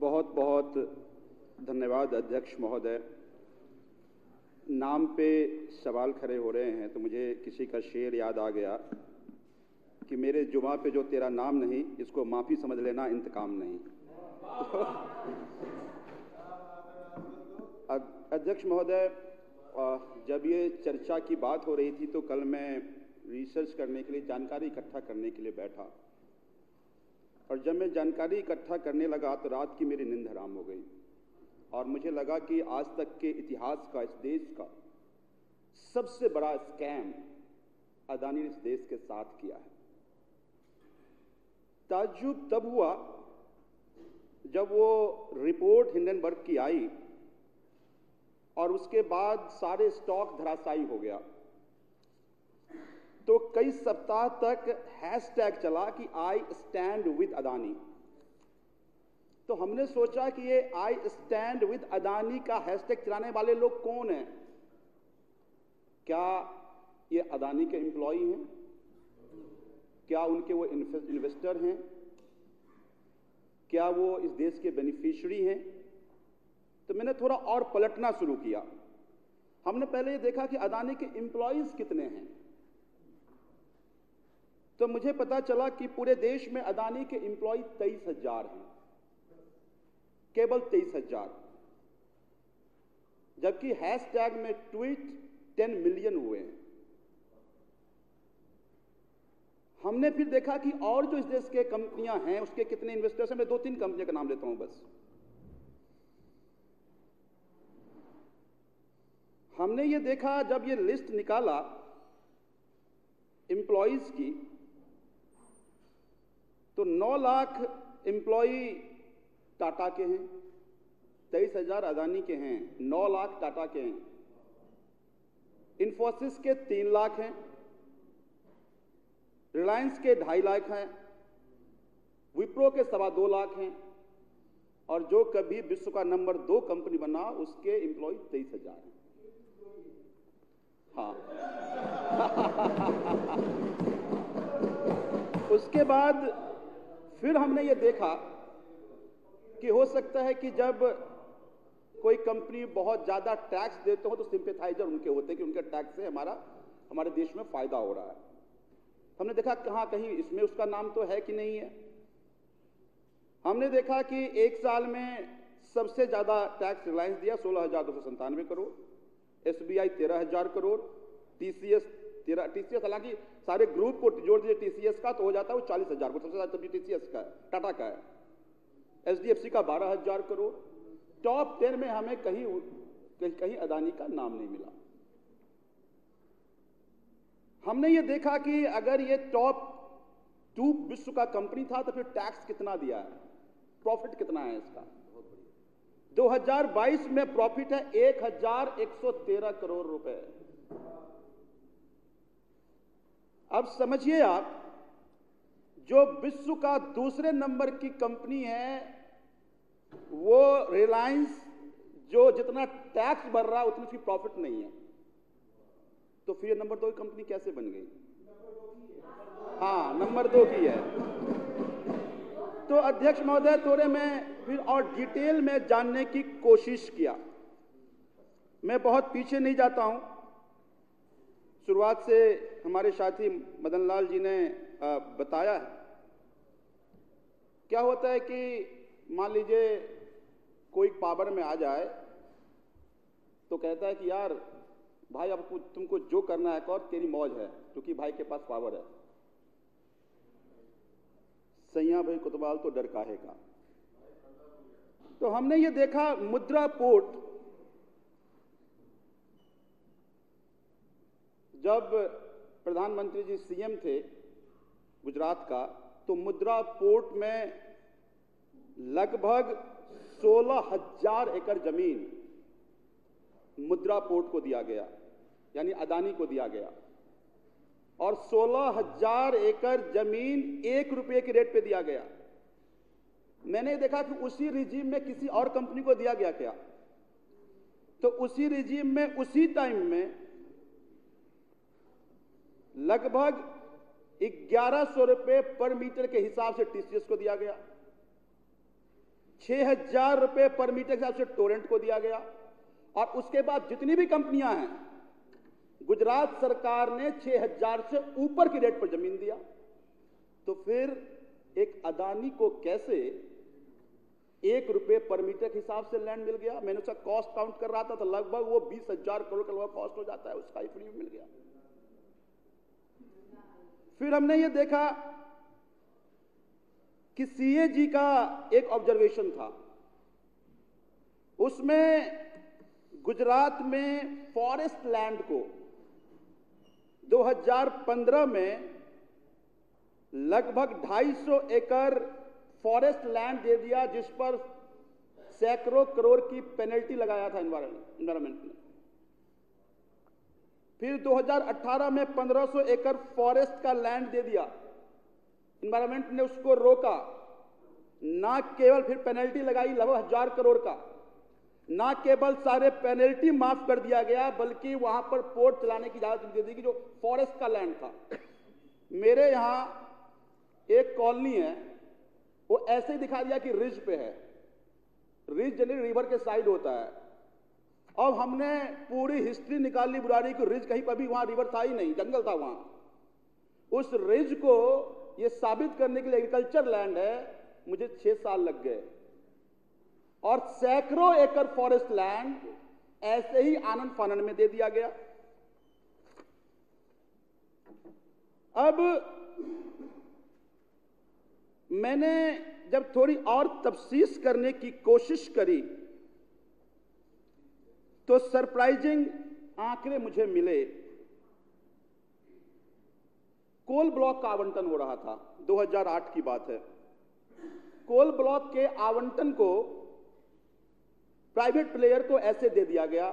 बहुत बहुत धन्यवाद अध्यक्ष महोदय। नाम पे सवाल खड़े हो रहे हैं तो मुझे किसी का शेर याद आ गया कि मेरे जुमा पे जो तेरा नाम नहीं, इसको माफ़ी समझ लेना, इंतकाम नहीं। तो अध्यक्ष महोदय, जब ये चर्चा की बात हो रही थी तो कल मैं रिसर्च करने के लिए, जानकारी इकट्ठा करने के लिए बैठा, और जब मैं जानकारी इकट्ठा करने लगा तो रात की मेरी नींद हराम हो गई और मुझे लगा कि आज तक के इतिहास का, इस देश का सबसे बड़ा स्कैम अदानी ने इस देश के साथ किया है। ताज्जुब तब हुआ जब वो रिपोर्ट हिंडनबर्ग की आई और उसके बाद सारे स्टॉक धराशायी हो गया, तो कई सप्ताह तक हैशटैग चला कि आई स्टैंड विद अदानी। तो हमने सोचा कि ये आई स्टैंड विद अदानी का हैशटैग चलाने वाले लोग कौन हैं? क्या ये अदानी के एम्प्लॉई हैं? क्या उनके वो इन्वेस्टर हैं? क्या वो इस देश के बेनिफिशियरी हैं? तो मैंने थोड़ा और पलटना शुरू किया। हमने पहले ये देखा कि अदानी के एम्प्लॉयज कितने हैं, तो मुझे पता चला कि पूरे देश में अदानी के एम्प्लॉय 23,000 हैं, केवल 23,000, जबकि हैशटैग में ट्वीट 10 मिलियन हुए हैं। हमने फिर देखा कि और जो इस देश के कंपनियां हैं उसके कितने इन्वेस्टर्स हैं। मैं 2-3 कंपनियों का नाम लेता हूं बस। हमने ये देखा, जब ये लिस्ट निकाला एम्प्लॉयज की, तो 9 लाख एम्प्लॉई टाटा के हैं, 23,000 अदानी के हैं, 9 लाख टाटा के हैं। इंफोसिस के 3 लाख हैं, रिलायंस के 2.5 लाख हैं, विप्रो के 2.25 लाख हैं, और जो कभी विश्व का नंबर 2 कंपनी बना उसके एम्प्लॉय 23,000 हैं। हाँ। उसके बाद फिर हमने ये देखा कि हो सकता है कि जब कोई कंपनी बहुत ज़्यादा टैक्स देते हो तो सिंपथाइजर उनके होते हैं कि उनके टैक्स से हमारे देश में फ़ायदा हो रहा है। हमने देखा कहाँ कहीं इसमें उसका नाम तो है कि नहीं है। हमने देखा कि एक साल में सबसे ज़्यादा टैक्स रिलायंस दिया, 16,297 करोड़, SBI 13,000 करोड़, TCS हालांकि सारे ग्रुप को जोड़ दिए TCS का तो हो जाता है वो 40,000 को, सबसे ज़्यादा TCS का है, टाटा का है। HDFC का 12,000 करोड़। टॉप 10 में हमें कहीं अदानी का नाम नहीं मिला। हमने ये देखा कि अगर ये टॉप 2 विश्व का कंपनी था तो फिर टैक्स कितना दिया है, प्रॉफिट कितना है इसका। 2022 में प्रॉफिट है 1,113 करोड़ रुपए। अब समझिए आप, जो विश्व का दूसरे नंबर की कंपनी है वो रिलायंस, जो जितना टैक्स भर रहा है उतनी उसकी प्रॉफिट नहीं है, तो फिर नंबर 2 की कंपनी कैसे बन गई? हाँ, नंबर 2 की है। तो अध्यक्ष महोदय, थोड़े मैं फिर और डिटेल में जानने की कोशिश किया। मैं बहुत पीछे नहीं जाता हूं। शुरुआत से हमारे साथी मदन लाल जी ने बताया है क्या होता है कि मान लीजिए कोई पावर में आ जाए तो कहता है कि यार भाई अब तुमको जो करना है कर, तेरी मौज है, क्योंकि भाई के पास पावर है। सैया भाई कोतवाल तो डर काहे का। तो हमने ये देखा मुद्रा पोर्ट, जब प्रधानमंत्री जी सीएम थे गुजरात का, तो मुद्रा पोर्ट में लगभग 16,000 एकड़ जमीन मुद्रा पोर्ट को दिया गया, यानी अदानी को दिया गया, और 16,000 एकड़ जमीन 1 रुपये के रेट पे दिया गया। मैंने देखा कि उसी रिजीम में किसी और कंपनी को दिया गया क्या? तो उसी रिजीम में उसी टाइम में लगभग 1,100 रुपये पर मीटर के हिसाब से टीसीएस को दिया गया, 6,000 रुपये पर मीटर के हिसाब से टोरेंट को दिया गया। और उसके बाद जितनी भी कंपनियां हैं, गुजरात सरकार ने 6,000 से ऊपर की रेट पर जमीन दिया। तो फिर एक अदानी को कैसे 1 रुपये पर मीटर के हिसाब से लैंड मिल गया? मैंने उसका कॉस्ट काउंट कर रहा था तो लगभग वो 20,000 करोड़ का लगभग कॉस्ट हो जाता है, उसका ही फ्री मिल गया। फिर हमने ये देखा कि सीएजी का एक ऑब्जर्वेशन था, उसमें गुजरात में फॉरेस्ट लैंड को 2015 में लगभग 250 एकड़ फॉरेस्ट लैंड दे दिया, जिस पर सैकड़ों करोड़ की पेनल्टी लगाया था एनवायरमेंट ने। फिर 2018 में 1500 एकड़ फॉरेस्ट का लैंड दे दिया, एनवायरमेंट ने उसको रोका, ना केवल फिर पेनल्टी लगाई लगभग 1,000 करोड़ का, ना केवल सारे पेनल्टी माफ कर दिया गया बल्कि वहां पर पोर्ट चलाने की इजाजत दे दी कि जो फॉरेस्ट का लैंड था। मेरे यहाँ एक कॉलोनी है, वो ऐसे ही दिखा दिया कि रिज पे है, रिज यानी रिवर के साइड होता है। अब हमने पूरी हिस्ट्री निकाल ली बुराड़ी की, रिज कहीं पर भी वहां रिवर था ही नहीं, जंगल था वहां। उस रिज को ये साबित करने के लिए एग्रीकल्चर लैंड है, मुझे 6 साल लग गए। और सैकड़ों एकड़ फॉरेस्ट लैंड ऐसे ही आनन फानन में दे दिया गया। अब मैंने जब थोड़ी और तफ्सीस करने की कोशिश करी तो सरप्राइजिंग आंकड़े मुझे मिले। कोल ब्लॉक का आवंटन हो रहा था, 2008 की बात है। कोल ब्लॉक के आवंटन को प्राइवेट प्लेयर को ऐसे दे दिया गया,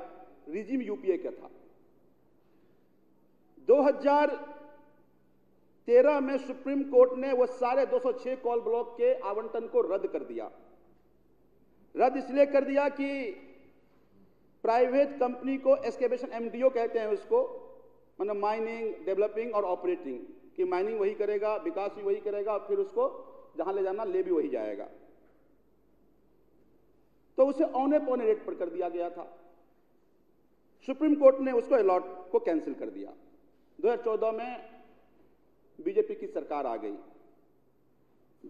रिजीम यूपीए का था। 2013 में सुप्रीम कोर्ट ने वो सारे 206 कॉल ब्लॉक के आवंटन को रद्द कर दिया। रद्द इसलिए कर दिया कि प्राइवेट कंपनी को एक्सकेवेशन एमडीओ कहते हैं उसको, मतलब माइनिंग, डेवलपिंग और ऑपरेटिंग, कि माइनिंग वही करेगा, विकास भी वही करेगा और फिर उसको जहां ले जाना ले भी वही जाएगा। तो उसे औने पौने रेट पर कर दिया गया था। सुप्रीम कोर्ट ने उसको अलॉट को कैंसिल कर दिया। 2014 में बीजेपी की सरकार आ गई।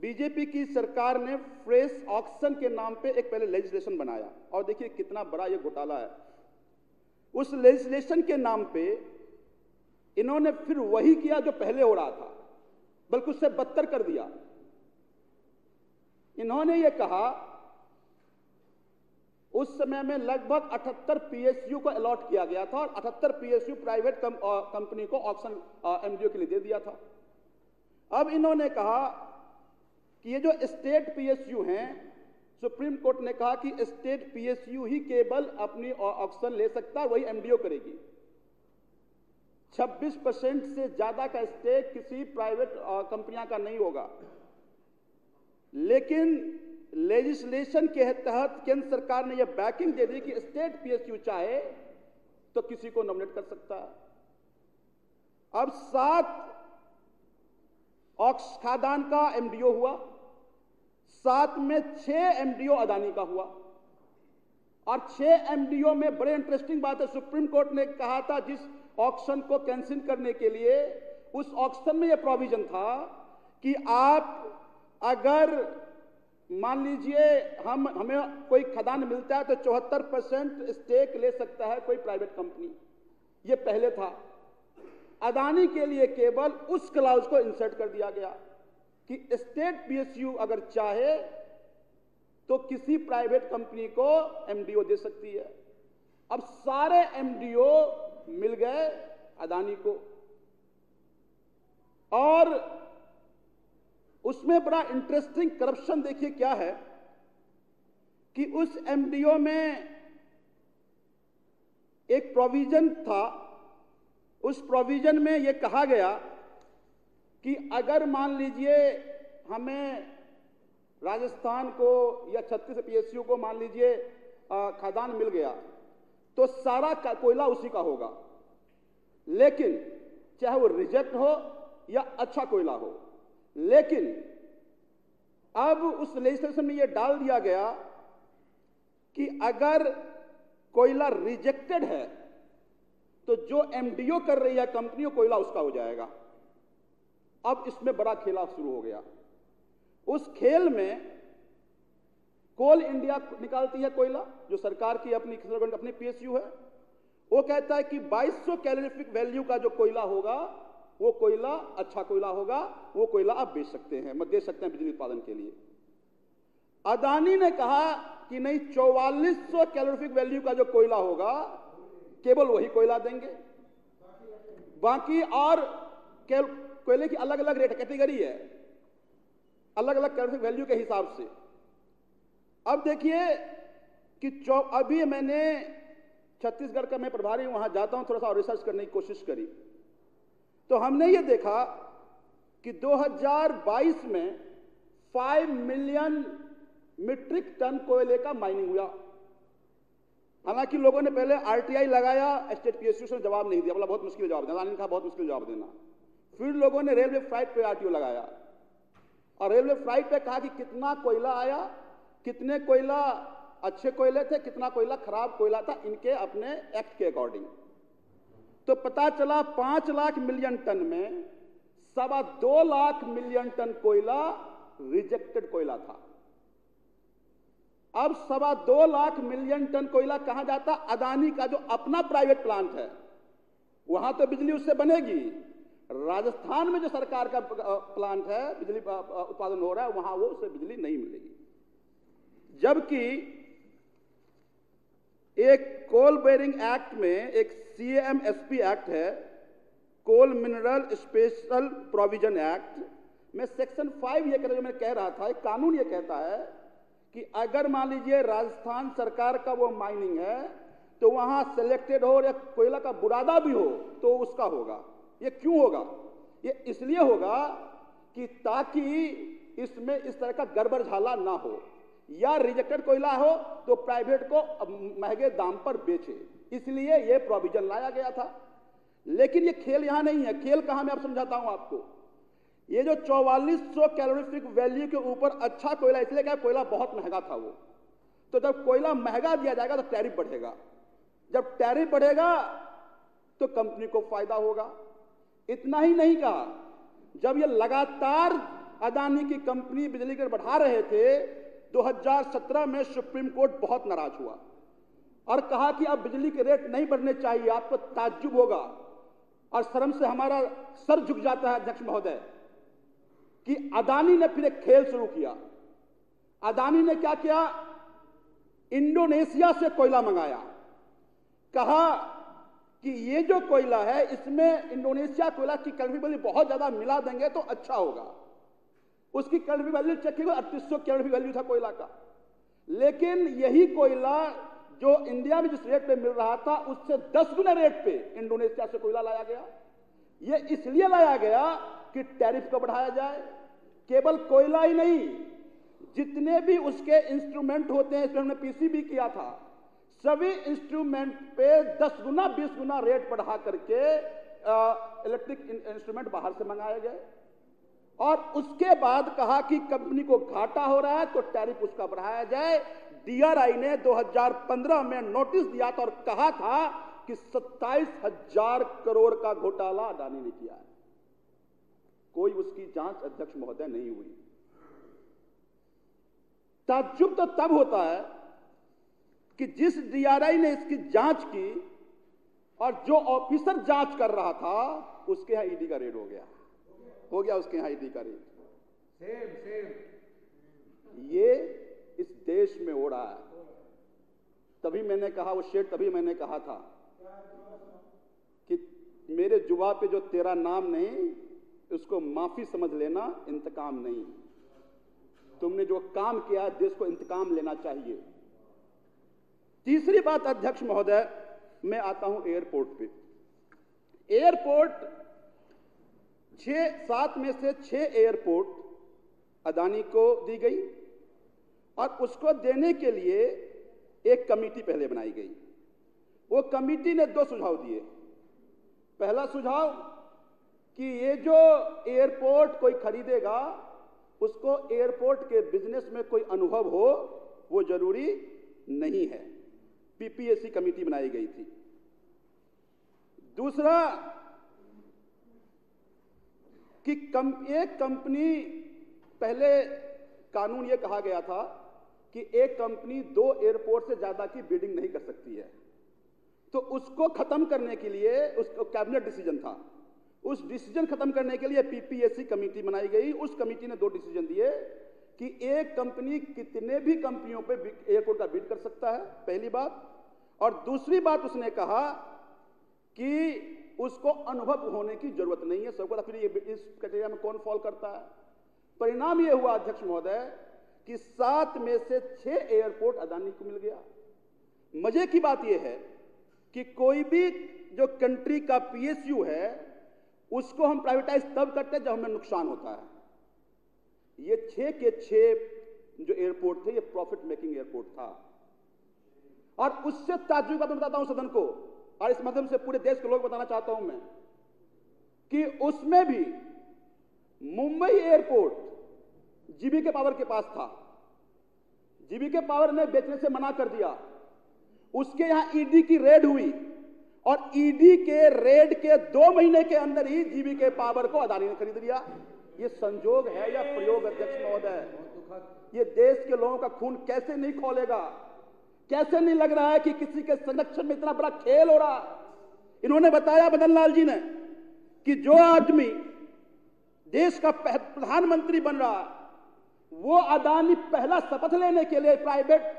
बीजेपी की सरकार ने फ्रेश ऑक्शन के नाम पे एक पहले लेजिस्लेशन बनाया, और देखिए कितना बड़ा ये घोटाला है। उस लेजिस्लेशन के नाम पे इन्होंने फिर वही किया जो पहले हो रहा था, बल्कि उससे बदतर कर दिया। इन्होंने ये कहा, उस समय में लगभग 78 पीएसयू को अलॉट किया गया था और 78 पीएसयू प्राइवेट कंपनी को ऑप्शन एमडीओ के लिए दे दिया था। अब इन्होंने कहा कि ये जो स्टेट पीएसयू हैं, सुप्रीम कोर्ट ने कहा कि स्टेट पीएसयू ही केवल अपनी ऑप्शन ले सकता है, वही एमडीओ करेगी। 26% से ज्यादा का स्टेक किसी प्राइवेट कंपनियां का नहीं होगा। लेकिन लेजिस्लेशन के तहत केंद्र सरकार ने यह बैकिंग दे दी कि स्टेट पीएसयू चाहे तो किसी को नॉमिनेट कर सकता है। अब 7 ऑक्स खादान का एमडीओ हुआ, 7 में 6 एमडीओ अदानी का हुआ। और 6 एमडीओ में बड़े इंटरेस्टिंग बात है, सुप्रीम कोर्ट ने कहा था जिस ऑक्शन को कैंसिल करने के लिए, उस ऑक्शन में यह प्रोविजन था कि आप अगर मान लीजिए हमें कोई खदान मिलता है तो 74% स्टेक ले सकता है कोई प्राइवेट कंपनी। ये पहले था। अदानी के लिए केवल उस क्लाउज को इंसर्ट कर दिया गया कि स्टेट पीएसयू अगर चाहे तो किसी प्राइवेट कंपनी को एमडीओ दे सकती है। अब सारे एमडीओ मिल गए अदानी को। और उसमें बड़ा इंटरेस्टिंग करप्शन देखिए क्या है कि उस एमडीओ में एक प्रोविजन था, उस प्रोविजन में यह कहा गया कि अगर मान लीजिए हमें राजस्थान को या 36 पीएसयू को मान लीजिए खदान मिल गया तो सारा कोयला उसी का होगा, लेकिन चाहे वो रिजेक्ट हो या अच्छा कोयला हो, लेकिन अब उस लेजिस्लेशन में यह डाल दिया गया कि अगर कोयला रिजेक्टेड है तो जो एमडीओ कर रही है कंपनी कोयला उसका हो जाएगा। अब इसमें बड़ा खेला शुरू हो गया। उस खेल में कोल इंडिया निकालती है कोयला, जो सरकार की अपनी पीएसयू है, वो कहता है कि 2200 कैलोरीफिक वैल्यू का जो कोयला होगा वो कोयला अच्छा कोयला होगा, वो कोयला आप बेच सकते हैं, दे सकते हैं बिजली उत्पादन के लिए। अदानी ने कहा कि नहीं, 4400 कैलोरीफिक वैल्यू का जो कोयला होगा केवल वही कोयला देंगे, बाकी और कोयले की अलग अलग रेट कैटेगरी है, अलग अलग कैलोरीफिक वैल्यू के हिसाब से। अब देखिए कि अभी मैंने छत्तीसगढ़ का मैं प्रभारी वहां जाता हूं, थोड़ा सा रिसर्च करने की कोशिश करी तो हमने ये देखा कि 2022 में 5 मिलियन मीट्रिक टन कोयले का माइनिंग हुआ। हालांकि लोगों ने पहले आरटीआई लगाया, स्टेट पीएसयू ने जवाब नहीं दिया, बोला बहुत मुश्किल जवाब देना, अदानी ने कहा बहुत मुश्किल जवाब देना। फिर लोगों ने रेलवे फ्लाइट पे आरटीओ लगाया और रेलवे फ्लाइट पे कहा कि कितना कोयला आया, कितने कोयला अच्छे कोयले थे, कितना कोयला खराब कोयला था, इनके अपने एक्ट के अकॉर्डिंग। तो पता चला 5 लाख मिलियन टन में 2.25 लाख मिलियन टन कोयला रिजेक्टेड कोयला था। अब 2.25 लाख मिलियन टन कोयला कहां जाता? अदानी का जो अपना प्राइवेट प्लांट है, वहां तो बिजली उससे बनेगी। राजस्थान में जो सरकार का प्लांट है, बिजली उत्पादन हो रहा है, वहां वो उससे बिजली नहीं मिलेगी। जबकि एक कोल बेयरिंग एक्ट में एक CMSP एक्ट है, coal mineral special provision act में सेक्शन 5 ये जो मैं कह रहा था, एक कानून ये कहता है कि अगर मान लीजिए राजस्थान सरकार का वो माइनिंग है तो वहां सेलेक्टेड हो या कोयला का बुरादा भी हो तो उसका होगा। ये क्यों होगा? ये इसलिए होगा कि ताकि इसमें इस तरह का गड़बड़ झाला ना हो, या रिजेक्टेड कोयला हो तो प्राइवेट को महंगे दाम पर बेचे, इसलिए ये प्रोविजन लाया गया था। लेकिन ये खेल यहां नहीं है। खेल कहां, मैं आप समझाता हूं आपको। ये जो 4400 कैलोरीफिक वैल्यू के ऊपर अच्छा कोयला, इसलिए क्या, कोयला बहुत महंगा था वो, तो जब कोयला महंगा दिया जाएगा तो टैरिफ बढ़ेगा, जब टैरिफ बढ़ेगा तो कंपनी को फायदा होगा। इतना ही नहीं कहा, जब ये लगातार अदानी की कंपनी बिजली के बढ़ा रहे थे, 2017 में सुप्रीम कोर्ट बहुत नाराज हुआ और कहा कि अब बिजली के रेट नहीं बढ़ने चाहिए। आपको ताज्जुब होगा और शर्म से हमारा सर झुक जाता है अध्यक्ष महोदय कि अदानी ने फिर एक खेल शुरू किया। अदानी ने क्या किया, इंडोनेशिया से कोयला मंगाया, कहा कि ये जो कोयला है इसमें इंडोनेशिया कोयला की कैलोरी वैल्यू बहुत ज्यादा मिला देंगे तो अच्छा होगा। उसकी कैलोरी वैल्यू चेक की, 3800 कैलोरी वैल्यू था कोयला का, लेकिन यही कोयला जो इंडिया में जिस रेट पे मिल रहा था उससे 10 गुना रेट पे इंडोनेशिया से कोयला लाया गया। ये इसलिए लाया गया कि टैरिफ को बढ़ाया जाए। केवल कोयला ही नहीं, जितने भी उसके इंस्ट्रूमेंट होते हैं, इसमें हमने पीसीबी किया था, सभी इंस्ट्रूमेंट पे 10 गुना 20 गुना रेट बढ़ा करके इलेक्ट्रिक इंस्ट्रूमेंट बाहर से मंगाए गए। और उसके बाद कहा कि कंपनी को घाटा हो रहा है तो टैरिफ उसका बढ़ाया जाए। DRI ने 2015 में नोटिस दिया था और कहा था कि 27,000 करोड़ का घोटाला अदानी ने किया है, कोई उसकी जांच अध्यक्ष महोदय नहीं हुई। ताज्जुब तो तब होता है कि जिस DRI ने इसकी जांच की और जो ऑफिसर जांच कर रहा था उसके यहां ED का रेड हो गया उसके यहां ED का रेड। सेम ये इस देश में हो रहा है। तभी मैंने कहा, वो शेर तभी मैंने कहा था कि मेरे जुबा पे जो तेरा नाम नहीं उसको माफी समझ लेना, इंतकाम नहीं। तुमने जो काम किया देश को इंतकाम लेना चाहिए। तीसरी बात अध्यक्ष महोदय, मैं आता हूं एयरपोर्ट पे। एयरपोर्ट 7 में से 6 एयरपोर्ट अदानी को दी गई और उसको देने के लिए एक कमेटी पहले बनाई गई। वो कमेटी ने 2 सुझाव दिए। पहला सुझाव कि ये जो एयरपोर्ट कोई खरीदेगा उसको एयरपोर्ट के बिजनेस में कोई अनुभव हो वो जरूरी नहीं है। पीपीएससी कमेटी बनाई गई थी। दूसरा कि एक कंपनी, पहले कानून ये कहा गया था कि एक कंपनी दो एयरपोर्ट से ज्यादा की बिडिंग नहीं कर सकती है, तो उसको खत्म करने के लिए उसको कैबिनेट डिसीजन था, उस डिसीजन खत्म करने के लिए पीपीएससी कमेटी बनाई गई। उस कमेटी ने दो डिसीजन दिए कि एक कंपनी कितने भी कंपनियों पे एयरपोर्ट का बिड कर सकता है, पहली बात, और दूसरी बात उसने कहा कि उसको अनुभव होने की जरूरत नहीं है। सबको फिर ये इस कैटेगरी में कौन फॉल करता है? परिणाम ये हुआ अध्यक्ष महोदय कि 7 में से 6 एयरपोर्ट अदानी को मिल गया। मजे की बात यह है कि कोई भी जो कंट्री का पीएसयू है उसको हम प्राइवेटाइज तब करते हैं जब हमें नुकसान होता है। ये 6 के 6 जो एयरपोर्ट थे ये प्रॉफिट मेकिंग एयरपोर्ट था। और उससे ताज्जुब का बताता हूं सदन को और इस माध्यम से पूरे देश के लोग बताना चाहता हूं मैं कि उसमें भी मुंबई एयरपोर्ट जीबीके पावर के पास था। जीबीके पावर ने बेचने से मना कर दिया। उसके यहां ईडी की रेड हुई और ईडी के रेड के 2 महीने के अंदर ही जीबीके पावर को अदानी ने खरीद लिया। ये संजोग है या प्रयोग अध्यक्ष महोदय? ये देश के लोगों का खून कैसे नहीं खौलेगा? कैसे नहीं लग रहा है कि किसी के संरक्षण में इतना बड़ा खेल हो रहा? इन्होंने बताया मदन लाल जी ने कि जो आदमी देश का प्रधानमंत्री बन रहा वो अदानी पहला शपथ लेने के लिए प्राइवेट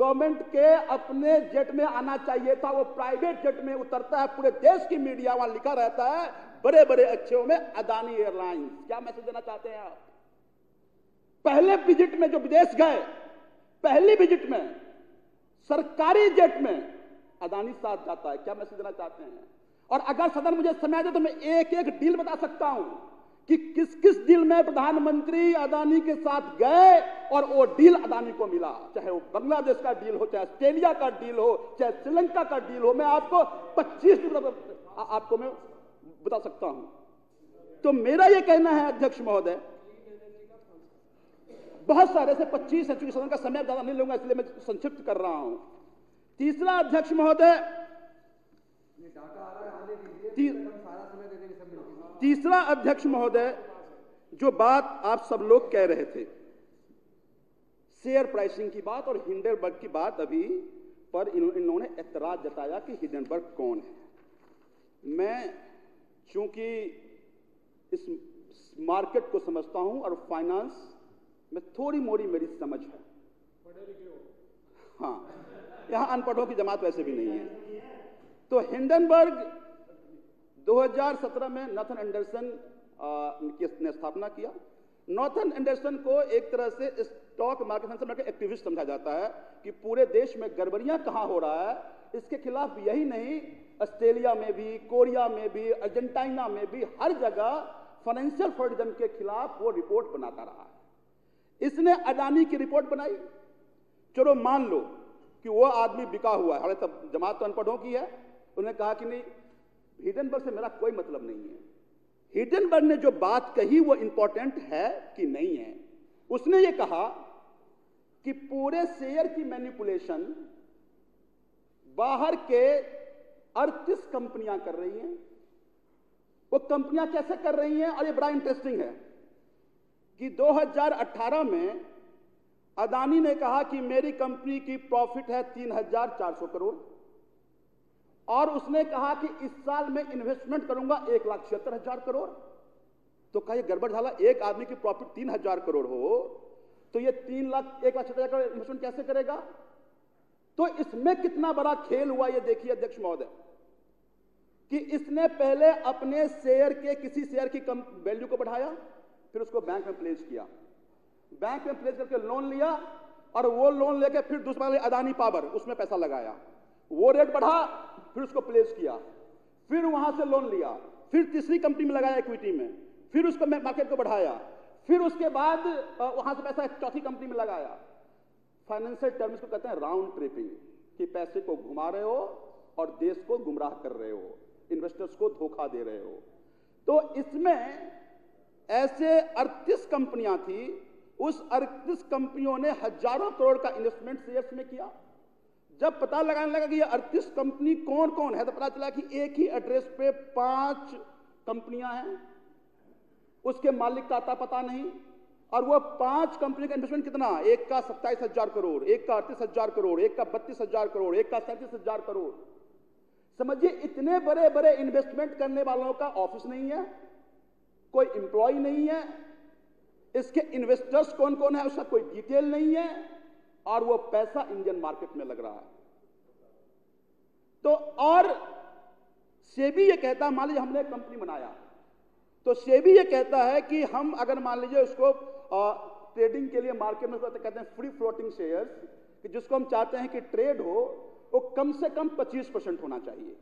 गवर्नमेंट के अपने जेट में आना चाहिए था। वो प्राइवेट जेट में उतरता है, पूरे देश की मीडिया वहां लिखा रहता है बड़े बड़े अक्षरों में अदानी एयरलाइंस। क्या मैसेज देना चाहते हैं आप? पहले विजिट में जो विदेश गए, पहली विजिट में सरकारी जेट में अदानी साथ जाता है। क्या मैसेज देना चाहते हैं? और अगर सदन मुझे समय दे तो मैं एक एक डील बता सकता हूं कि किस किस डील में प्रधानमंत्री अदानी के साथ गए और वो डील अदानी को मिला। चाहे वो बांग्लादेश का डील हो, चाहे ऑस्ट्रेलिया का डील हो, चाहे श्रीलंका का डील हो, मैं आपको 25 आपको मैं बता सकता हूं। तो मेरा ये कहना है अध्यक्ष महोदय, बहुत सारे से 25 है, चूंकि सदन का समय ज्यादा नहीं लूंगा इसलिए मैं संक्षिप्त कर रहा हूं। तीसरा अध्यक्ष महोदय, तीसरा अध्यक्ष महोदय, जो बात आप सब लोग कह रहे थे शेयर प्राइसिंग की बात और हिंडनबर्ग की बात, अभी पर इन्होंने एतराज जताया कि हिंडनबर्ग कौन है। मैं चूंकि इस मार्केट को समझता हूं और फाइनेंस में थोड़ी मोड़ी मेरी समझ है, हाँ, यहां अनपढ़ों की जमात वैसे भी नहीं है। तो हिंडनबर्ग 2017 में नॉर्थन एंडरसन ने स्थापना किया। नॉर्थन एंडरसन को एक तरह से स्टॉक मार्केट में एक्टिविस्ट समझा जाता है कि पूरे देश में गड़बड़ियां कहां हो रहा है इसके खिलाफ। यही नहीं, ऑस्ट्रेलिया में भी, कोरिया में भी, अर्जेंटीना में भी, हर जगह फाइनेंशियल फ्रॉडिज्म के खिलाफ वो रिपोर्ट बनाता रहा है। इसने अडानी की रिपोर्ट बनाई। चलो मान लो कि वो आदमी बिका हुआ है, तब जमात तो अनपढ़ों की है, उन्होंने कहा कि नहीं हिडनबर्ग से मेरा कोई मतलब नहीं है। हिडनबर्ग ने जो बात कही वो इंपॉर्टेंट है कि नहीं है? उसने ये कहा कि पूरे शेयर की मैनिपुलेशन बाहर के 38 कंपनियां कर रही हैं। वो कंपनियां कैसे कर रही हैं? और ये बड़ा इंटरेस्टिंग है कि 2018 में अदानी ने कहा कि मेरी कंपनी की प्रॉफिट है 3,400 करोड़ और उसने कहा कि इस साल में इन्वेस्टमेंट करूंगा 1,76,000 करोड़। तो कहा ये गड़बड़ झाला, एक आदमी की प्रॉफिट 3,000 करोड़ हो तो ये 1,76,000 करोड़ इन्वेस्टमेंट कैसे करेगा? तो इसमें कितना बड़ा खेल हुआ ये देखिए अध्यक्ष महोदय कि इसने पहले अपने शेयर के किसी शेयर की कम वैल्यू को बढ़ाया, फिर उसको बैंक में प्लेस किया, बैंक में प्लेस करके लोन लिया और वो लोन लेके फिर दूसरा अदानी पावर उसमें पैसा लगाया, वो रेट बढ़ा, फिर उसको प्लेस किया, फिर वहां से लोन लिया, फिर तीसरी कंपनी में लगाया इक्विटी में, फिर उसको मार्केट को बढ़ाया, फिर उसके बाद वहां से पैसा चौथी कंपनी में लगाया। फाइनेंशियल टर्म्स को कहते हैं राउंड ट्रिपिंग, कि पैसे को घुमा रहे हो और देश को गुमराह कर रहे हो, इन्वेस्टर्स को धोखा दे रहे हो। तो इसमें ऐसे 38 कंपनियां थी उस 38 कंपनियों ने हजारों करोड़ का इन्वेस्टमेंट शेयर्स में किया। जब पता लगाने लगा कि ये 38 कंपनी कौन कौन है तो पता चला कि एक ही एड्रेस पे 5 कंपनियां हैं, उसके मालिक का आता पता नहीं, और वो 5 कंपनी का इन्वेस्टमेंट कितना, एक का 27,000 करोड़, एक का 38,000 करोड़, एक का 32,000 करोड़, एक का 37,000 करोड़। समझिए इतने बड़े बड़े इन्वेस्टमेंट करने वालों का ऑफिस नहीं है, कोई एम्प्लॉय नहीं है, इसके इन्वेस्टर्स कौन कौन है उसका कोई डिटेल नहीं है, और वो पैसा इंडियन मार्केट में लग रहा है। तो और सेबी ये कहता, मान लीजिए हमने कंपनी बनाया, तो सेबी ये कहता है कि हम अगर मान लीजिए उसको ट्रेडिंग के लिए मार्केट में कहते हैं फ्री फ्लोटिंग शेयर्स, कि जिसको हम चाहते हैं कि ट्रेड हो, वो कम से कम 25% होना चाहिए।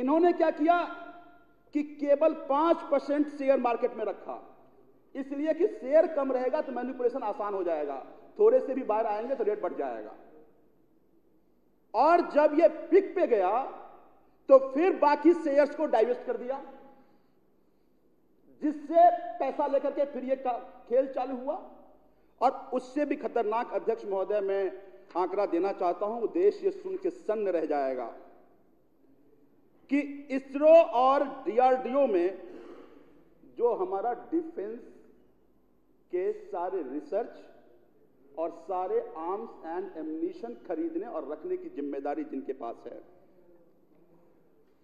इन्होंने क्या किया कि केवल 5% शेयर मार्केट में रखा, इसलिए कि शेयर कम रहेगा तो मैनिपुलेशन आसान हो जाएगा, थोड़े से भी बाहर आएंगे तो रेट बढ़ जाएगा। और जब ये पिक पे गया तो फिर बाकी शेयर्स को डाइवेस्ट कर दिया, जिससे पैसा लेकर के फिर ये खेल चालू हुआ। और उससे भी खतरनाक, अध्यक्ष महोदय मैं आंकड़ा देना चाहता हूं, देश ये सुन के सन्न रह जाएगा कि इसरो और डीआरडीओ में जो हमारा डिफेंस के सारे रिसर्च और सारे आर्म्स एंड एम्यूनिशन खरीदने और रखने की जिम्मेदारी जिनके पास है,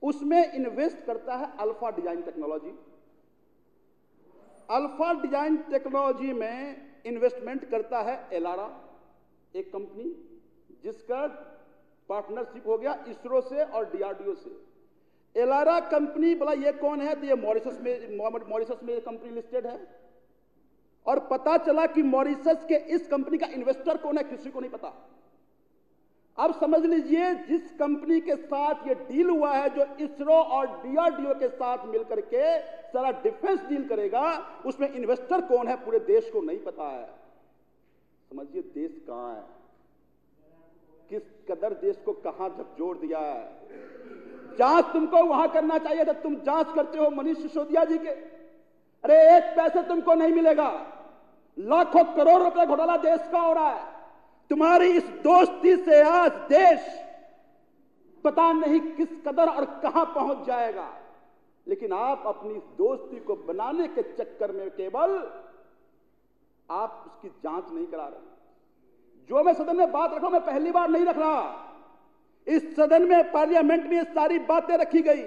उसमें इन्वेस्ट करता है alpha design technology. Alpha design technology में इन्वेस्टमेंट करता है एलारा, एक कंपनी जिसका पार्टनरशिप हो गया इसरो से और डीआरडीओ से। एलारा कंपनी, भला ये कौन है, तो ये मॉरिशस में ये कंपनी लिस्टेड है, और पता चला कि मॉरिशस के इस कंपनी का इन्वेस्टर कौन है किसी को नहीं पता। अब समझ लीजिए जिस कंपनी के साथ ये डील हुआ है, जो इसरो और डीआरडीओ के साथ मिलकर के सारा डिफेंस डील करेगा, उसमें इन्वेस्टर कौन है पूरे देश को नहीं पता है। समझिए देश कहां है, किस कदर देश को कहां झकझोर दिया है। जांच तुमको वहां करना चाहिए था, तुम जांच करते हो मनीष सिसोदिया जी के, अरे एक पैसे तुमको नहीं मिलेगा, लाखों करोड़ रुपए घोटाला देश का हो रहा है। तुम्हारी इस दोस्ती से आज देश पता नहीं किस कदर और कहां पहुंच जाएगा, लेकिन आप अपनी दोस्ती को बनाने के चक्कर में केवल आप उसकी जांच नहीं करा रहे। जो मैं सदन में बात रखा, मैं पहली बार नहीं रख रहा, इस सदन में पार्लियामेंट में सारी बातें रखी गई,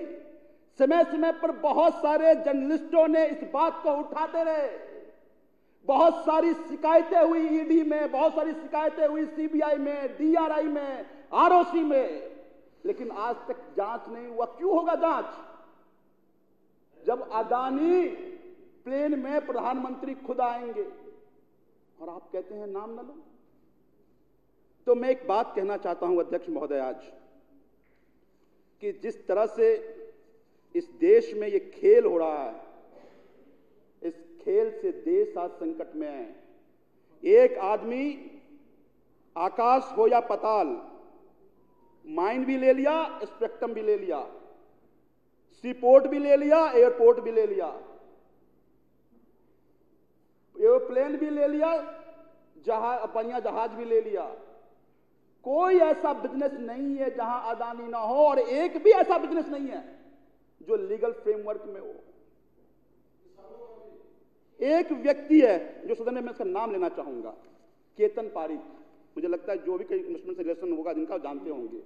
समय समय पर बहुत सारे जर्नलिस्टों ने इस बात को उठाते रहे, बहुत सारी शिकायतें हुई ईडी में, बहुत सारी शिकायतें हुई सीबीआई में, डीआरआई में, आरओसी में, लेकिन आज तक जांच नहीं हुआ। क्यों होगा जांच, जब अडानी प्लेन में प्रधानमंत्री खुद आएंगे और आप कहते हैं नाम न लो। तो मैं एक बात कहना चाहता हूं अध्यक्ष महोदय आज, कि जिस तरह से इस देश में ये खेल हो रहा है, इस खेल से देश आज संकट में है। एक आदमी आकाश हो या पाताल, माइन भी ले लिया, स्पेक्ट्रम भी ले लिया, सी पोर्ट भी ले लिया, एयरपोर्ट भी ले लिया, एयरप्लेन भी ले लिया, बढ़िया जहाज भी ले लिया। कोई ऐसा बिजनेस नहीं है जहां अडानी ना हो, और एक भी ऐसा बिजनेस नहीं है जो लीगल फ्रेमवर्क में हो। एक व्यक्ति है जो सदन में, मैं इसका नाम लेना चाहूंगा, केतन पारिक, मुझे लगता है जो भी कई इन्वेस्टमेंट से रिलेशन होगा जिनका जानते होंगे,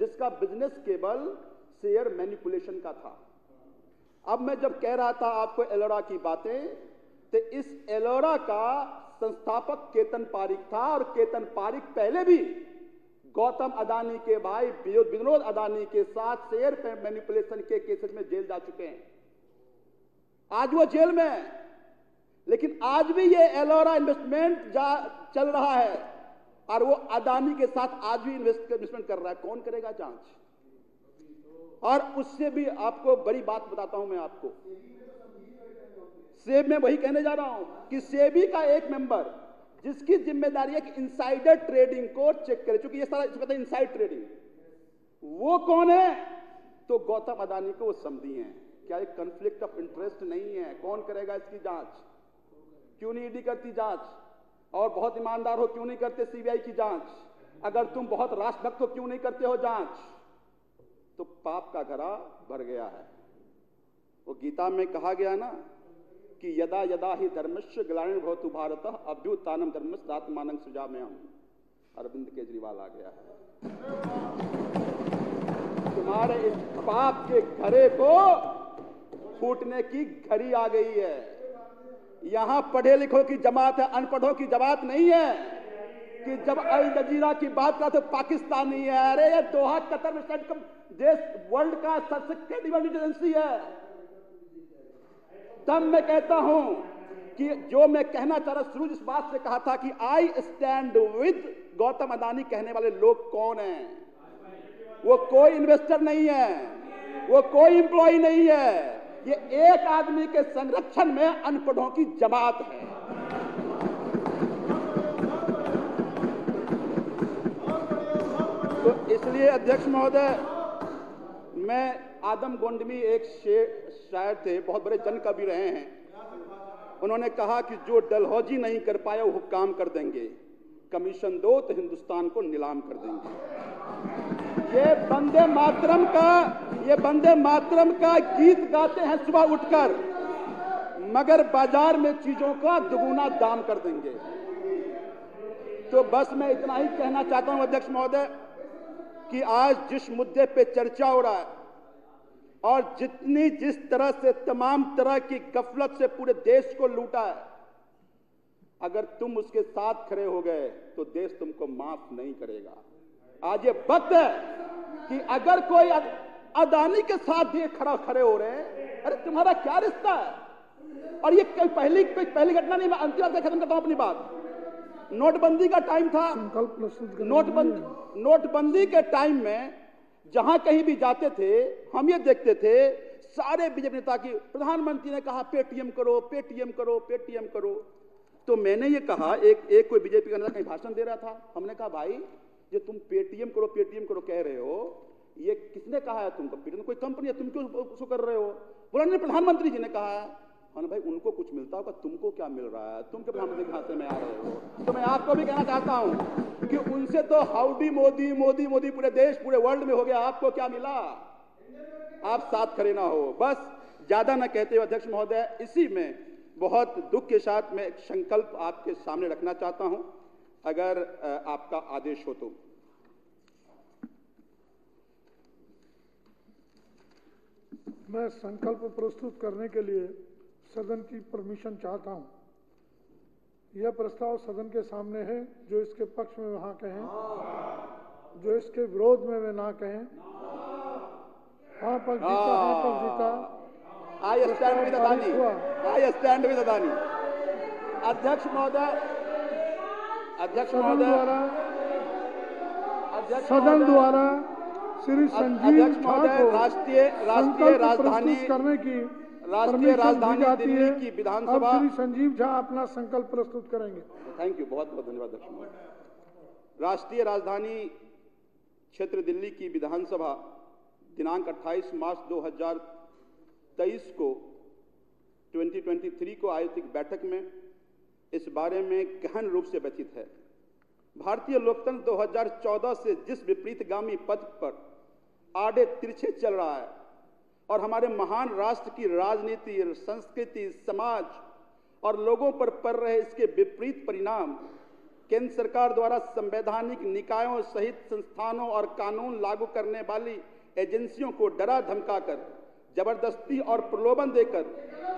जिसका बिजनेस केवल शेयर मैनिपुलेशन का था। अब मैं जब कह रहा था आपको एलोरा की बातें, तो इस एलोरा का संस्थापक केतन पारिक था, और केतन पारिक पहले भी गौतम अडानी के भाई विनोद अडानी के साथ शेयर मैनिपुलेशन के केसेस में जेल जा चुके हैं, आज वो जेल में है। लेकिन आज भी ये एलोरा इन्वेस्टमेंट चल रहा है, और वो अडानी के साथ आज भी इन्वेस्टमेंट कर रहा है। कौन करेगा जांच? और उससे भी आपको बड़ी बात बताता हूं मैं आपको, सेबी में वही कहने जा रहा हूं कि सेबी का एक मेंबर जिसकी जिम्मेदारी है कि इनसाइडर ट्रेडिंग को चेक करे, क्योंकि ये सारा इसको कहते हैं इनसाइड ट्रेडिंग, वो कौन है? तो गौतम अडानी को वो समझी हैं। क्या एक कॉन्फ्लिक्ट ऑफ इंटरेस्ट नहीं है? कौन करेगा इसकी जांच? क्यों नहीं ईडी करती जांच? और बहुत ईमानदार हो, क्यों नहीं करते सीबीआई की जांच? अगर तुम बहुत राष्ट्रभक्त हो, क्यों नहीं करते हो जांच? तो पाप का घड़ा भर गया है। वो गीता में कहा गया ना कि यदा यदा ही धर्मस्य ग्लानिर् भवतु भारतः अभ्युत्थानं धर्मस्य आत्मानं सुजाम्यहम्। अरविंद केजरीवाल आ गया है। तुम्हारे इस पाप के घड़े को फूटने की घड़ी आ गई है। यहां पढ़े लिखों की जमात है, अनपढ़ों की जमात नहीं है। कि जब अल जजीरा की बात का तो पाकिस्तान नहीं है। अरे ये दोहा कतर में देश वर्ल्ड का सबसे क्रेडिबल एजेंसी है। तब मैं कहता हूं कि जो मैं कहना चाह रहा, शुरू इस बात से कहा था कि I stand with Gautam Adani कहने वाले लोग कौन हैं? वो कोई इन्वेस्टर नहीं है, वो कोई इंप्लॉय नहीं है, ये एक आदमी के संरक्षण में अनपढ़ों की जमात है। तो इसलिए अध्यक्ष महोदय, मैं आदम गोंडवी एक शायर थे, बहुत बड़े जन कवि रहे हैं। उन्होंने कहा कि जो डलहौजी नहीं कर पाया वो हुक्काम कर देंगे, कमीशन दो तो हिंदुस्तान को नीलाम कर देंगे। ये वंदे मातरम का गीत गाते हैं सुबह उठकर, मगर बाजार में चीजों का दुगुना दाम कर देंगे। तो बस मैं इतना ही कहना चाहता हूं अध्यक्ष महोदय कि आज जिस मुद्दे पे चर्चा हो रहा है और जिस तरह से तमाम तरह की गफलत से पूरे देश को लूटा है, अगर तुम उसके साथ खड़े हो गए तो देश तुमको माफ नहीं करेगा। आज ये वक्त है कि अगर कोई अडानी के साथ भी खड़े हो रहे हैं, अरे तुम्हारा क्या रिश्ता है? और ये पहली घटना नहीं, मैं अंतिम से खत्म करता हूं अपनी बात। नोटबंदी का टाइम था, नोटबंदी के टाइम में जहां कहीं भी जाते थे हम ये देखते थे सारे बीजेपी नेता की, प्रधानमंत्री ने कहा पेटीएम करो, पेटीएम करो, पेटीएम करो। तो मैंने ये कहा, एक कोई बीजेपी का नेता कहीं भाषण दे रहा था, हमने कहा भाई जो तुम पेटीएम करो कह रहे हो, ये किसने कहा है तुमको? पेटीएम कोई कंपनी है, तुम क्यों उसको कर रहे हो? बोला नहीं, प्रधानमंत्री जी ने कहा है। भाई उनको कुछ मिलता होगा, तुमको क्या मिल रहा है? तुम के प्रधानमंत्री खाते में आ रहे हो। तो मैं आपको भी कहना चाहता हूं कि उनसे तो हाउडी मोदी मोदी मोदी पूरे देश पूरे वर्ल्ड में हो गया, आपको क्या मिला? आप साथ खड़े ना हो। बस ज्यादा ना कहते हुए अध्यक्ष महोदय, इसी में बहुत दुख के साथ मैं एक संकल्प आपके सामने रखना चाहता हूं, अगर आपका आदेश हो तो। मैं संकल्प प्रस्तुत करने के लिए सदन की परमिशन चाहता हूं। यह प्रस्ताव सदन के सामने है, जो इसके पक्ष में वहां कहें, जो इसके विरोध में वे ना कहें। हां पर जीता, हां पर जीता। I stand with Adani. अध्यक्ष महोदय सदन द्वारा श्री संजीव झा को राष्ट्रीय राजधानी करने की राष्ट्रीय राजधानी दिल्ली की विधानसभा। श्री संजीव झा अपना संकल्प प्रस्तुत करेंगे। थैंक यू, बहुत बहुत धन्यवाद अध्यक्ष महोदय। राष्ट्रीय राजधानी क्षेत्र दिल्ली की विधानसभा दिनांक 28 मार्च 2023 को 2023 को आयोजित बैठक में इस बारे में गहन रूप से व्यथित है। भारतीय लोकतंत्र 2014 से जिस विपरीतगामी पथ पर आड़े तिरछे चल रहा है और हमारे महान राष्ट्र की राजनीति, संस्कृति, समाज और लोगों पर पड़ रहे इसके विपरीत परिणाम केंद्र सरकार द्वारा संवैधानिक निकायों सहित संस्थानों और कानून लागू करने वाली एजेंसियों को डरा धमकाकर, जबरदस्ती और प्रलोभन देकर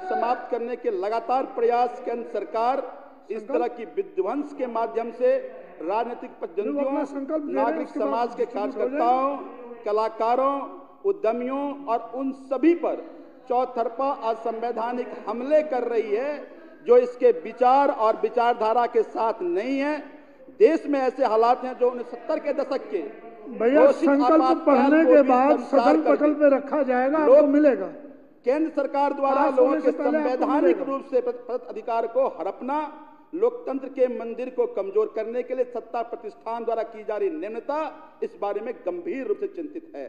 समाप्त करने के लगातार प्रयास केंद्र सरकार इस तरह की विध्वंस के माध्यम से राजनीतिक प्रतिद्वंदियों, नागरिक समाज के कार्यकर्ताओं, कलाकारों, उद्यमियों और उन सभी पर चौतरफा असंवैधानिक हमले कर रही है जो इसके विचार और विचारधारा के साथ नहीं है। देश में ऐसे हालात हैं जो 1970 के दशक के भैया संकल्प पढ़ने के बाद सदन पटल पे रखा जाएगा, आपको मिलेगा। केंद्र सरकार द्वारा लोगों के संवैधानिक रूप से प्रतिष्ठित अधिकार को हड़पना, लोकतंत्र के मंदिर को कमजोर करने के लिए सत्ता प्रतिष्ठान द्वारा की जा रही निम्नता, इस बारे में गंभीर रूप से चिंतित है।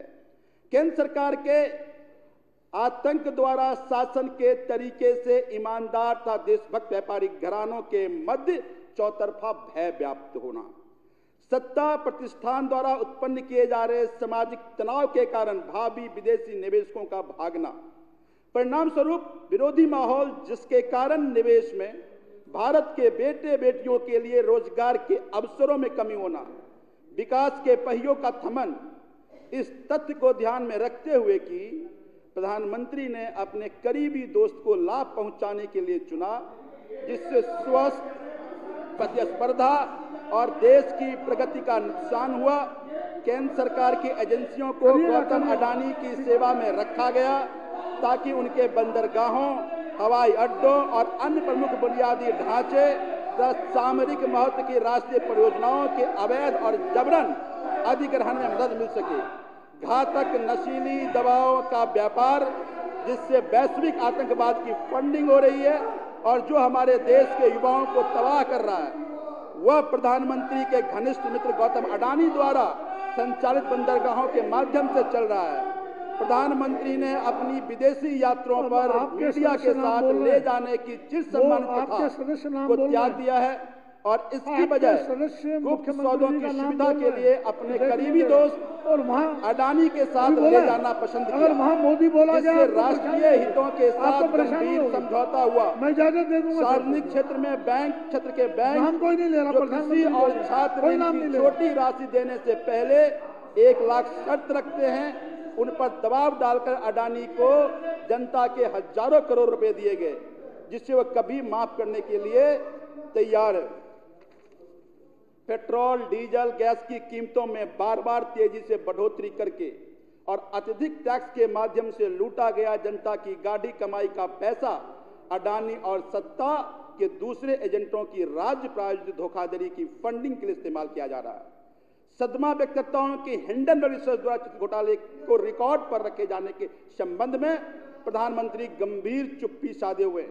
केंद्र सरकार के आतंक द्वारा शासन के तरीके से ईमानदार तथा देशभक्त व्यापारिक घरानों के मध्य चौतरफा भय व्याप्त होना, सत्ता प्रतिष्ठान द्वारा उत्पन्न किए जा रहे सामाजिक तनाव के कारण भावी विदेशी निवेशकों का भागना, परिणाम स्वरूप विरोधी माहौल जिसके कारण निवेश में भारत के बेटे बेटियों के लिए रोजगार के अवसरों में कमी होना, विकास के पहियों का थमन। इस तथ्य को ध्यान में रखते हुए कि प्रधानमंत्री ने अपने करीबी दोस्त को लाभ पहुंचाने के लिए चुना, जिससे स्वस्थ प्रतिस्पर्धा और देश की प्रगति का नुकसान हुआ। केंद्र सरकार की एजेंसियों को गौतम अडानी की सेवा में रखा गया ताकि उनके बंदरगाहों, हवाई अड्डों और अन्य प्रमुख बुनियादी ढांचे तथा सामरिक महत्व की राष्ट्रीय परियोजनाओं के अवैध और जबरन अधिग्रहण में मदद मिल सके। घातक नशीली दवाओं का व्यापार जिससे वैश्विक आतंकवाद की फंडिंग हो रही है और जो हमारे देश के युवाओं को तबाह कर रहा है, वह प्रधानमंत्री के घनिष्ठ मित्र गौतम अडानी द्वारा संचालित बंदरगाहों के माध्यम से चल रहा है। प्रधानमंत्री ने अपनी विदेशी यात्रों पर मीडिया के साथ ले जाने की चिर सम्मानित को त्याग दिया है और इसकी बजाय गुप्त सौदों की सुविधा के लिए अपने करीबी दोस्त और अडानी के साथ ले जाना पसंद किया। जिससे राष्ट्रीय हितों के साथ गंभीर समझौता हुआ। सार्वजनिक क्षेत्र में बैंक क्षेत्र के बैंक जो किसी और छात्र की छोटी राशि देने से पहले 1 लाख शर्त रखते हैं, उन पर दबाव डालकर अडानी को जनता के हजारों करोड़ रुपए दिए गए, जिससे वह कभी माफ करने के लिए तैयार है। पेट्रोल, डीजल, गैस की कीमतों में बार बार तेजी से बढ़ोतरी करके और अत्यधिक टैक्स के माध्यम से लूटा गया जनता की गाढ़ी कमाई का पैसा अडानी और सत्ता के दूसरे एजेंटों की राज्य प्रायोजित धोखाधड़ी की फंडिंग के लिए इस्तेमाल किया जा रहा है। सदमा व्यक्त करता हूं कि हिंडनबर्ग रिसर्च द्वारा घोटाले को रिकॉर्ड पर रखे जाने के संबंध में प्रधानमंत्री गंभीर चुप्पी साधे हुए।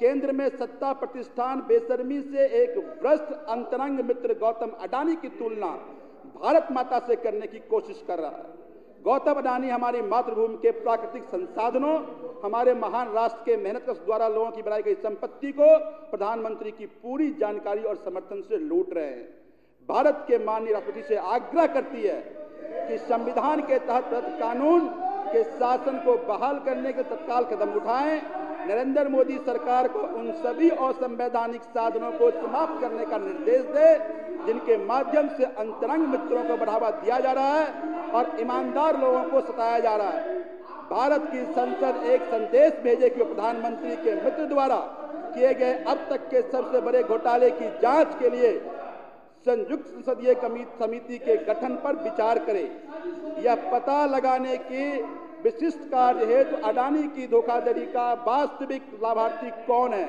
केंद्र में सत्ता प्रतिष्ठान बेशर्मी से एक भ्रष्ट अंतरंग मित्र गौतम अडानी की तुलना भारत माता से करने की कोशिश कर रहा है। गौतम अडानी हमारी मातृभूमि के प्राकृतिक संसाधनों, हमारे महान राष्ट्र के मेहनत द्वारा लोगों की बनाई गई संपत्ति को प्रधानमंत्री की पूरी जानकारी और समर्थन से लूट रहे हैं। भारत के माननीय राष्ट्रपति से आग्रह करती है कि संविधान के तहत कानून के शासन को बहाल करने के तत्काल कदम उठाएं। नरेंद्र मोदी सरकार को उन सभी असंवैधानिक साधनों को समाप्त करने का निर्देश दे जिनके माध्यम से अंतरंग मित्रों को बढ़ावा दिया जा रहा है और ईमानदार लोगों को सताया जा रहा है। भारत की संसद एक संदेश भेजे कि प्रधानमंत्री के मित्र द्वारा किए गए अब तक के सबसे बड़े घोटाले की जांच के लिए संयुक्त संसदीय समिति के गठन पर विचार करे। यह पता लगाने की विशिष्ट कार्य हेतु अडानी की धोखाधड़ी का वास्तविक लाभार्थी कौन है,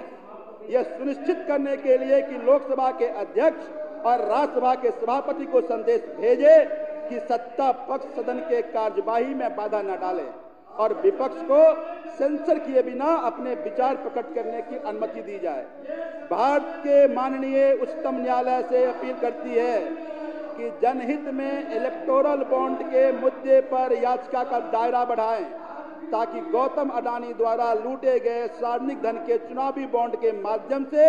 यह सुनिश्चित करने के लिए कि लोकसभा के अध्यक्ष और राज्यसभा के सभापति को संदेश भेजे कि सत्ता पक्ष सदन के कार्यवाही में बाधा न डाले और विपक्ष को सेंसर किए बिना अपने विचार प्रकट करने की अनुमति दी जाए। भारत के माननीय उच्चतम न्यायालय से अपील करती है कि जनहित में इलेक्टोरल बॉन्ड के मुद्दे पर याचिका का दायरा बढ़ाएं ताकि गौतम अडानी द्वारा लूटे गए सार्वजनिक धन के चुनावी बॉन्ड के माध्यम से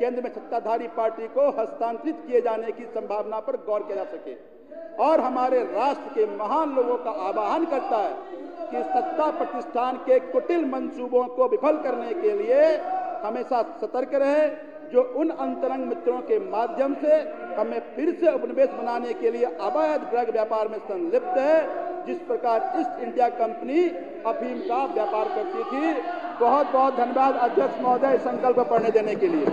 केंद्र में सत्ताधारी पार्टी को हस्तांतरित किए जाने की संभावना पर गौर किया जा सके। और हमारे राष्ट्र के महान लोगों का आह्वान करता है कि सत्ता प्रतिष्ठान के कुटिल मंसूबों को विफल करने के लिए हमेशा सतर्क रहे जो उन अंतरंग मित्रों के माध्यम से हमें फिर से उपनिवेश बनाने के लिए अवैध ड्रग व्यापार में संलिप्त है। जिस प्रकार ईस्ट इंडिया कंपनी अफीम का व्यापार करती थी। बहुत बहुत धन्यवाद अध्यक्ष महोदय संकल्प पढ़ने देने के लिए।